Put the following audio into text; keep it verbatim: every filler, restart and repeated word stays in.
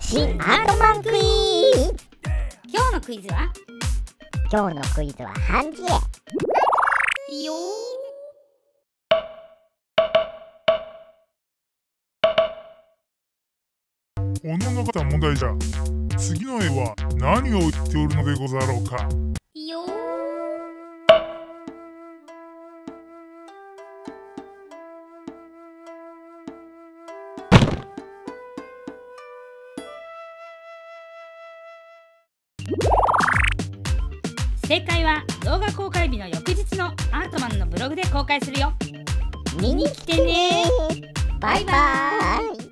新アントマンクイーン。今日のクイズは今日のクイズはハンジエよー。おのがかった問題じゃ。次の絵は何を言っておるのでござろうかよー。正解は動画公開日の翌日のアントマンのブログで公開するよ。見に来てね。バイバーイ。